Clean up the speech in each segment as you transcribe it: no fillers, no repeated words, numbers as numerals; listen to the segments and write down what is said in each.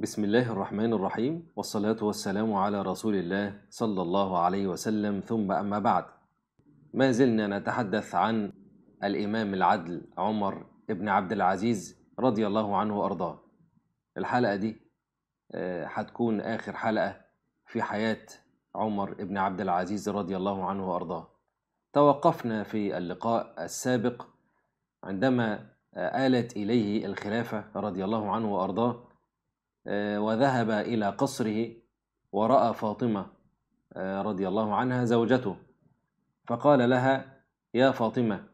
بسم الله الرحمن الرحيم، والصلاة والسلام على رسول الله صلى الله عليه وسلم، ثم أما بعد. ما زلنا نتحدث عن الإمام العدل عمر ابن عبد العزيز رضي الله عنه وأرضاه. الحلقة دي هتكون آخر حلقة في حياة عمر ابن عبد العزيز رضي الله عنه وأرضاه. توقفنا في اللقاء السابق عندما آلت إليه الخلافة رضي الله عنه وأرضاه، وذهب إلى قصره ورأى فاطمة رضي الله عنها زوجته، فقال لها: يا فاطمة،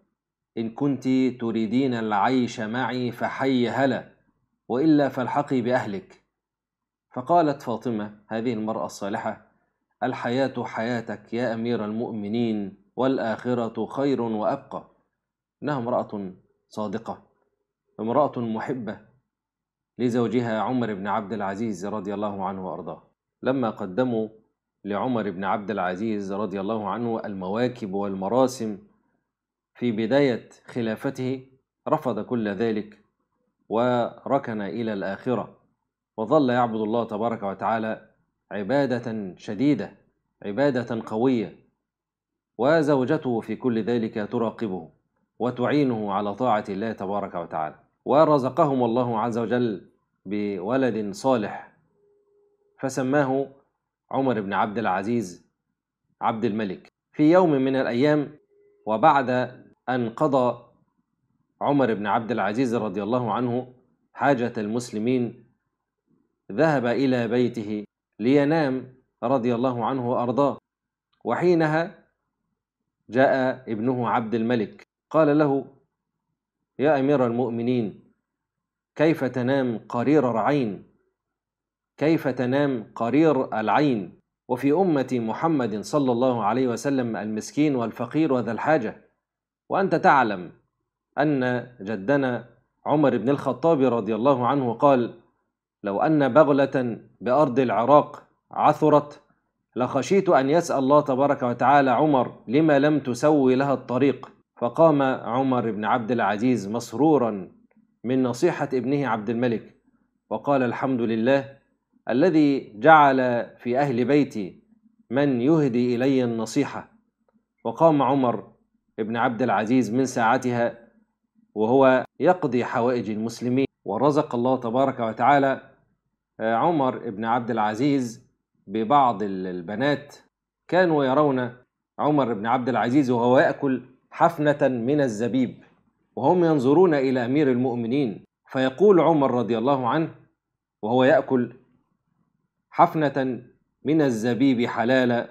إن كنت تريدين العيش معي فحي هلا، وإلا فالحقي بأهلك. فقالت فاطمة، هذه المرأة الصالحة: الحياة حياتك يا أمير المؤمنين، والآخرة خير وأبقى. إنها امرأة صادقة، امرأة محبة لزوجها عمر بن عبد العزيز رضي الله عنه وأرضاه. لما قدموا لعمر بن عبد العزيز رضي الله عنه المواكب والمراسم في بداية خلافته، رفض كل ذلك وركن إلى الآخرة، وظل يعبد الله تبارك وتعالى عبادة شديدة، عبادة قوية، وزوجته في كل ذلك تراقبه وتعينه على طاعة الله تبارك وتعالى. ورزقهم الله عز وجل بولد صالح، فسماه عمر بن عبد العزيز عبد الملك. في يوم من الأيام، وبعد أن قضى عمر بن عبد العزيز رضي الله عنه حاجة المسلمين، ذهب إلى بيته لينام رضي الله عنه وأرضاه. وحينها جاء ابنه عبد الملك، قال له: يا أمير المؤمنين، كيف تنام قرير العين؟ كيف تنام قرير العين وفي أمة محمد صلى الله عليه وسلم المسكين والفقير وذا الحاجة؟ وأنت تعلم أن جدنا عمر بن الخطاب رضي الله عنه قال: لو أن بغلة بأرض العراق عثرت لخشيت أن يسأل الله تبارك وتعالى عمر لما لم تسوي لها الطريق. فقام عمر بن عبد العزيز مسرورا من نصيحة ابنه عبد الملك، وقال: الحمد لله الذي جعل في أهل بيتي من يهدي إلي النصيحة. وقام عمر بن عبد العزيز من ساعتها وهو يقضي حوائج المسلمين، ورزق الله تبارك وتعالى عمر بن عبد العزيز ببعض البنات. كانوا يرون عمر بن عبد العزيز وهو يأكل حفنة من الزبيب، وهم ينظرون إلى أمير المؤمنين، فيقول عمر رضي الله عنه وهو يأكل: حفنة من الزبيب حلالا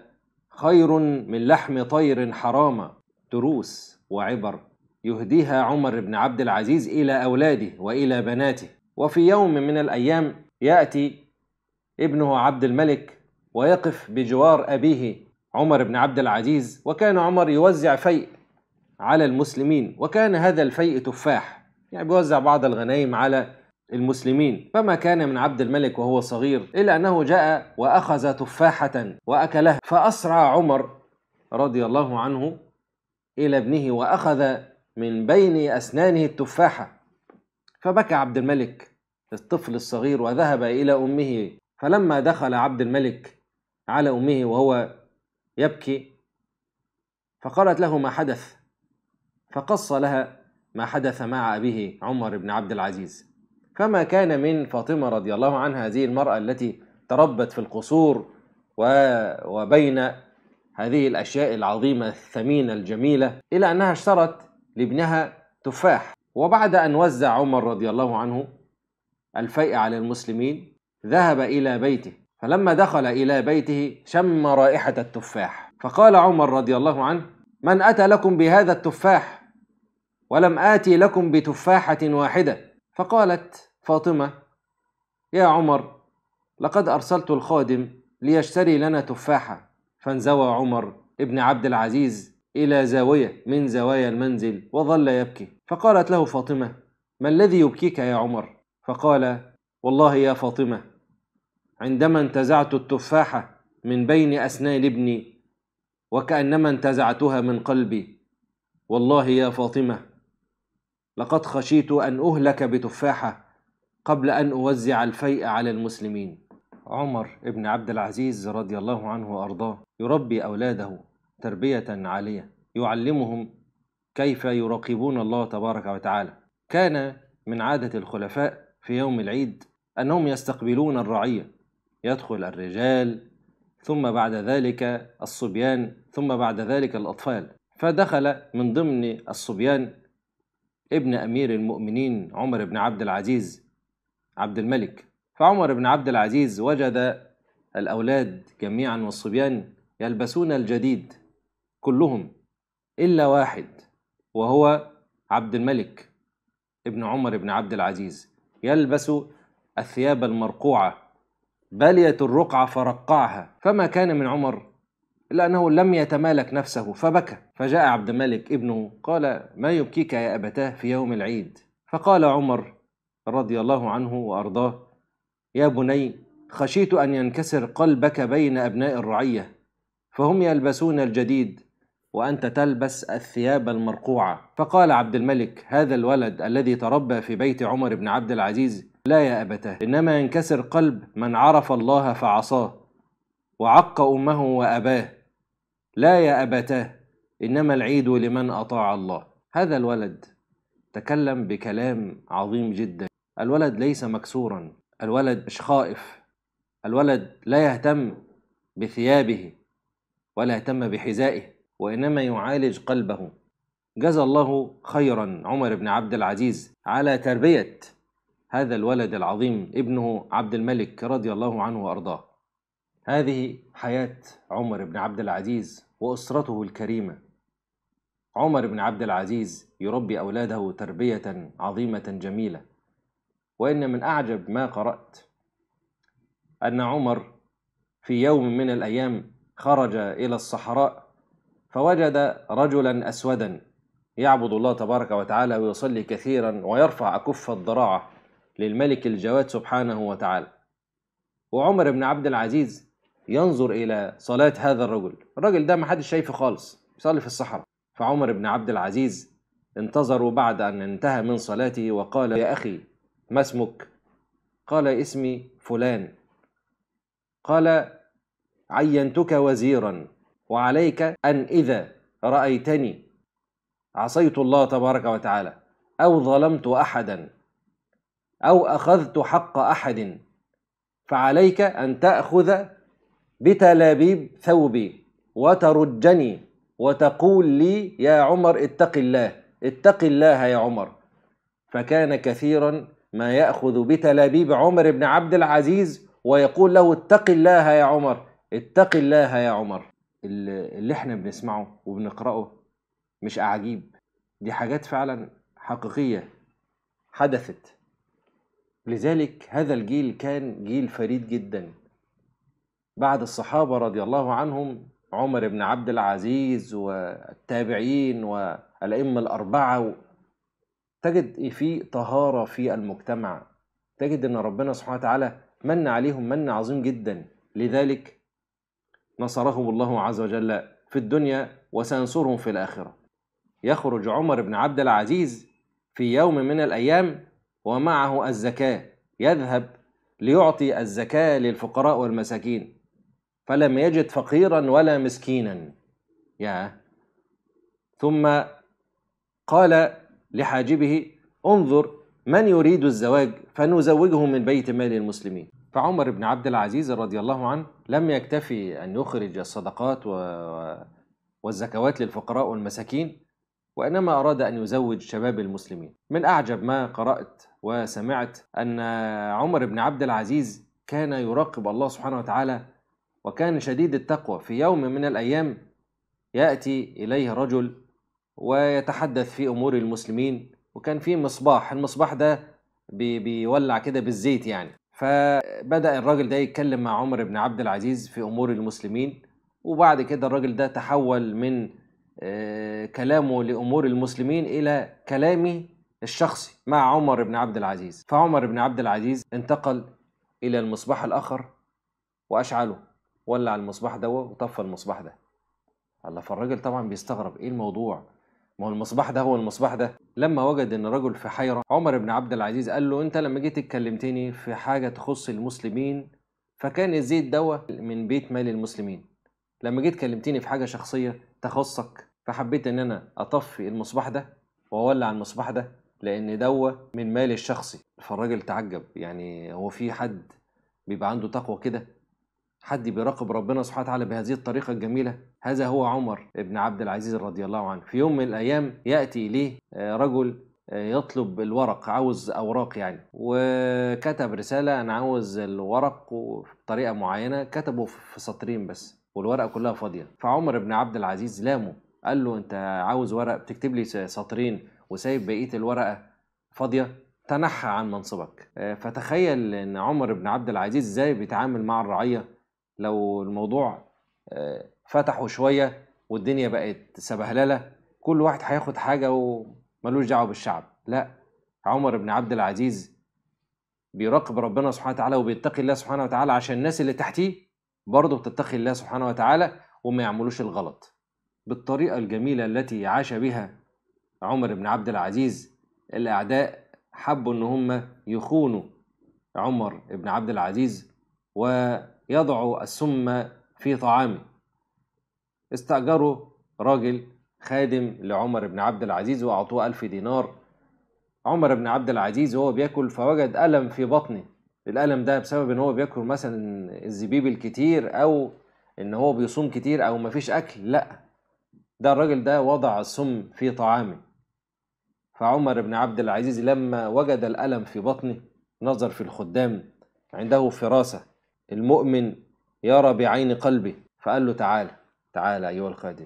خير من لحم طير حراما. دروس وعبر يهديها عمر بن عبد العزيز إلى أولاده وإلى بناته. وفي يوم من الأيام يأتي ابنه عبد الملك ويقف بجوار أبيه عمر بن عبد العزيز، وكان عمر يوزع فيء على المسلمين، وكان هذا الفيء تفاح، يعني بيوزع بعض الغنائم على المسلمين. فما كان من عبد الملك وهو صغير إلا أنه جاء وأخذ تفاحة وأكلها، فأسرع عمر رضي الله عنه إلى ابنه وأخذ من بين أسنانه التفاحة، فبكى عبد الملك الطفل الصغير وذهب إلى أمه. فلما دخل عبد الملك على أمه وهو يبكي، فقالت له ما حدث، فقص لها ما حدث مع أبيه عمر بن عبد العزيز. فما كان من فاطمة رضي الله عنها، هذه المرأة التي تربت في القصور وبين هذه الأشياء العظيمة الثمينة الجميلة، إلى أنها اشترت لابنها تفاح. وبعد أن وزع عمر رضي الله عنه الفيء على المسلمين، ذهب إلى بيته. فلما دخل إلى بيته شم رائحة التفاح، فقال عمر رضي الله عنه: من أتى لكم بهذا التفاح ولم آتي لكم بتفاحة واحدة؟ فقالت فاطمة: يا عمر، لقد أرسلت الخادم ليشتري لنا تفاحة. فانزوى عمر ابن عبد العزيز إلى زاوية من زوايا المنزل وظل يبكي. فقالت له فاطمة: ما الذي يبكيك يا عمر؟ فقال: والله يا فاطمة، عندما انتزعت التفاحة من بين أسنان ابني وكأنما انتزعتها من قلبي. والله يا فاطمة، لقد خشيت أن أهلك بتفاحة قبل أن أوزع الفيء على المسلمين. عمر ابن عبد العزيز رضي الله عنه وأرضاه يربي أولاده تربية عالية، يعلمهم كيف يراقبون الله تبارك وتعالى. كان من عادة الخلفاء في يوم العيد أنهم يستقبلون الرعية، يدخل الرجال ثم بعد ذلك الصبيان ثم بعد ذلك الأطفال، فدخل من ضمن الصبيان ابن أمير المؤمنين عمر بن عبد العزيز عبد الملك. فعمر بن عبد العزيز وجد الأولاد جميعا والصبيان يلبسون الجديد كلهم إلا واحد، وهو عبد الملك ابن عمر بن عبد العزيز، يلبس الثياب المرقوعة بالية الرقعة فرقعها. فما كان من عمر إلا أنه لم يتمالك نفسه فبكى، فجاء عبد الملك ابنه قال: ما يبكيك يا أبتاه في يوم العيد؟ فقال عمر رضي الله عنه وأرضاه: يا بني، خشيت أن ينكسر قلبك بين أبناء الرعية، فهم يلبسون الجديد وأنت تلبس الثياب المرقوعة. فقال عبد الملك: هذا الولد الذي تربى في بيت عمر بن عبد العزيز، لا يا أبتاه، إنما ينكسر قلب من عرف الله فعصاه وعق أمه وأباه، لا يا أبتاه، إنما العيد لمن أطاع الله. هذا الولد تكلم بكلام عظيم جدا. الولد ليس مكسورا، الولد مش خائف، الولد لا يهتم بثيابه ولا يهتم بحذائه، وإنما يعالج قلبه. جزى الله خيرا عمر بن عبد العزيز على تربية هذا الولد العظيم ابنه عبد الملك رضي الله عنه وأرضاه. هذه حياة عمر بن عبد العزيز وأسرته الكريمة. عمر بن عبد العزيز يربي أولاده تربية عظيمة جميلة. وإن من أعجب ما قرأت أن عمر في يوم من الأيام خرج إلى الصحراء فوجد رجلا أسودا يعبد الله تبارك وتعالى ويصلي كثيرا ويرفع أكف الضراعة للملك الجواد سبحانه وتعالى. وعمر بن عبد العزيز ينظر إلى صلاة هذا الرجل، الرجل ده ما حدش شايفه خالص، يصلي في الصحراء. فعمر بن عبد العزيز انتظره بعد أن انتهى من صلاته وقال: يا أخي، ما اسمك؟ قال: اسمي فلان. قال: عينتك وزيرا، وعليك أن إذا رأيتني عصيت الله تبارك وتعالى أو ظلمت أحدا أو أخذت حق أحد، فعليك أن تأخذ بتلابيب ثوبي وترجني وتقول لي: يا عمر اتق الله، اتق الله يا عمر. فكان كثيرا ما يأخذ بتلابيب عمر بن عبد العزيز ويقول له: اتق الله يا عمر، اتق الله يا عمر. اللي احنا بنسمعه وبنقرأه مش أعجيب، دي حاجات فعلا حقيقية حدثت. لذلك هذا الجيل كان جيل فريد جدا. بعد الصحابة رضي الله عنهم عمر بن عبد العزيز والتابعين والأئمة الأربعة، تجد في طهارة في المجتمع، تجد أن ربنا سبحانه وتعالى من عليهم من عظيم جدا. لذلك نصرهم الله عز وجل في الدنيا وسينصرهم في الآخرة. يخرج عمر بن عبد العزيز في يوم من الأيام ومعه الزكاة، يذهب ليعطي الزكاة للفقراء والمساكين، فلم يجد فقيرا ولا مسكينا. ثم قال لحاجبه: انظر من يريد الزواج فنزوجه من بيت مال المسلمين. فعمر بن عبد العزيز رضي الله عنه لم يكتفي أن يخرج الصدقات والزكوات للفقراء والمساكين، وإنما أراد أن يزوج شباب المسلمين. من أعجب ما قرأت وسمعت أن عمر بن عبد العزيز كان يراقب الله سبحانه وتعالى وكان شديد التقوى. في يوم من الأيام يأتي إليه رجل ويتحدث في أمور المسلمين، وكان فيه مصباح، المصباح ده بيولع كده بالزيت يعني. فبدأ الراجل ده يتكلم مع عمر بن عبد العزيز في أمور المسلمين، وبعد كده الراجل ده تحول من كلامه لأمور المسلمين إلى كلامه الشخصي مع عمر بن عبد العزيز. فعمر بن عبد العزيز انتقل إلى المصباح الآخر وأشعله، ولع المصباح ده وطفى المصبح ده. الله، فالراجل طبعا بيستغرب، إيه الموضوع؟ ما هو المصباح ده هو المصباح ده. لما وجد ان الرجل في حيرة، عمر بن عبد العزيز قال له: انت لما جيت اتكلمتني في حاجة تخص المسلمين فكان الزيت دوة من بيت مال المسلمين، لما جيت كلمتني في حاجة شخصية تخصك فحبيت ان انا اطفي المصباح ده واولع المصباح ده لان دوة من مال الشخصي. فالراجل تعجب، يعني هو في حد بيبقى عنده تقوى كده؟ حد بيراقب ربنا سبحانه وتعالى بهذه الطريقة الجميلة؟ هذا هو عمر ابن عبد العزيز رضي الله عنه. في يوم من الأيام يأتي إليه رجل يطلب الورق، عاوز أوراق يعني، وكتب رسالة: أنا عاوز الورق بطريقة معينة، كتبه في سطرين بس والورقة كلها فاضية. فعمر ابن عبد العزيز لامه، قال له: أنت عاوز ورق بتكتب لي سطرين وسايب بقية الورقة فاضية؟ تنحى عن منصبك. فتخيل أن عمر ابن عبد العزيز إزاي بيتعامل مع الرعية لو الموضوع فتحوا شوية والدنيا بقت سبهللة، كل واحد هياخد حاجة وملوش دعوة بالشعب. لا، عمر بن عبد العزيز بيراقب ربنا سبحانه وتعالى وبيتقي الله سبحانه وتعالى عشان الناس اللي تحتيه برضه بتتقي الله سبحانه وتعالى وما يعملوش الغلط. بالطريقة الجميلة التي عاش بها عمر بن عبد العزيز، الأعداء حبوا إن هم يخونوا عمر بن عبد العزيز ويضعوا السم في طعامه. استأجروا راجل خادم لعمر بن عبد العزيز وأعطوه 1000 دينار. عمر بن عبد العزيز وهو بياكل فوجد ألم في بطنه، الألم ده بسبب إن هو بياكل مثلا الزبيب الكتير أو إن هو بيصوم كتير أو مفيش أكل، لأ، ده الراجل ده وضع السم في طعامه. فعمر بن عبد العزيز لما وجد الألم في بطنه نظر في الخدام، عنده فراسة، المؤمن يرى بعين قلبه، فقال له: تعالى تعالى أيها الخادم.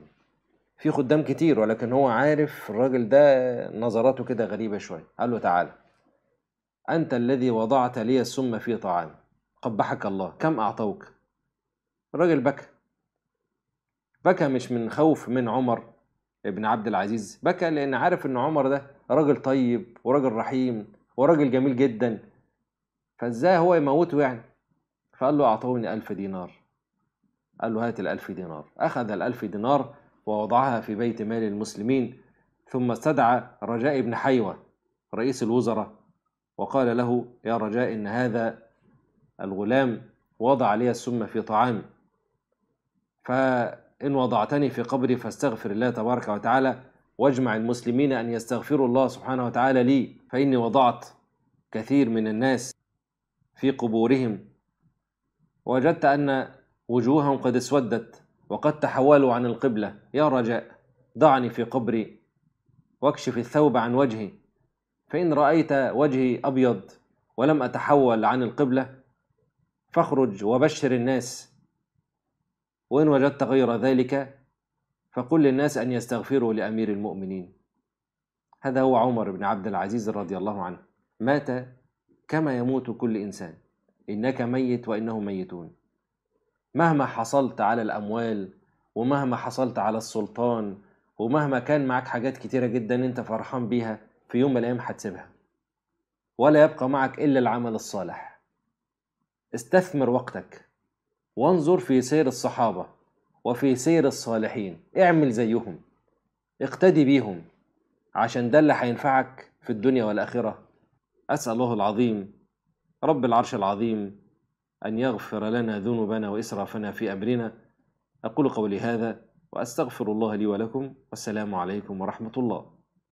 في خدام كتير ولكن هو عارف الراجل ده نظراته كده غريبة شوية، قال له: تعالى، أنت الذي وضعت لي السم في طعامي، قبحك الله، كم أعطوك؟ الراجل بكى، بكى مش من خوف من عمر ابن عبد العزيز، بكى لأن عارف إن عمر ده راجل طيب وراجل رحيم وراجل جميل جدا، فإزاي هو يموته يعني؟ فقال له: أعطوني 1000 دينار. قال له: هات 1000 دينار. أخذ 1000 دينار ووضعها في بيت مال المسلمين، ثم استدعى رجاء بن حيوة رئيس الوزراء وقال له: يا رجاء، إن هذا الغلام وضع لي السم في طعامي، فإن وضعتني في قبري فاستغفر الله تبارك وتعالى، واجمع المسلمين أن يستغفروا الله سبحانه وتعالى لي، فإني وضعت كثير من الناس في قبورهم، وجدت أن وجوههم قد اسودت وقد تحولوا عن القبلة، يا رجاء ضعني في قبري واكشف الثوب عن وجهي، فإن رأيت وجهي أبيض ولم أتحول عن القبلة فاخرج وبشر الناس، وإن وجدت غير ذلك فقل للناس أن يستغفروا لأمير المؤمنين. هذا هو عمر بن عبد العزيز رضي الله عنه، مات كما يموت كل إنسان، إنك ميت وإنهم ميتون. مهما حصلت على الأموال ومهما حصلت على السلطان ومهما كان معك حاجات كتيرة جدا أنت فرحان بيها، في يوم من الأيام هتسيبها ولا يبقى معك إلا العمل الصالح. استثمر وقتك وانظر في سير الصحابة وفي سير الصالحين، اعمل زيهم، اقتدي بيهم، عشان ده اللي هينفعك في الدنيا والآخرة. أسأل الله العظيم رب العرش العظيم أن يغفر لنا ذنوبنا وإسرافنا في أمرنا. أقول قولي هذا وأستغفر الله لي ولكم، والسلام عليكم ورحمة الله.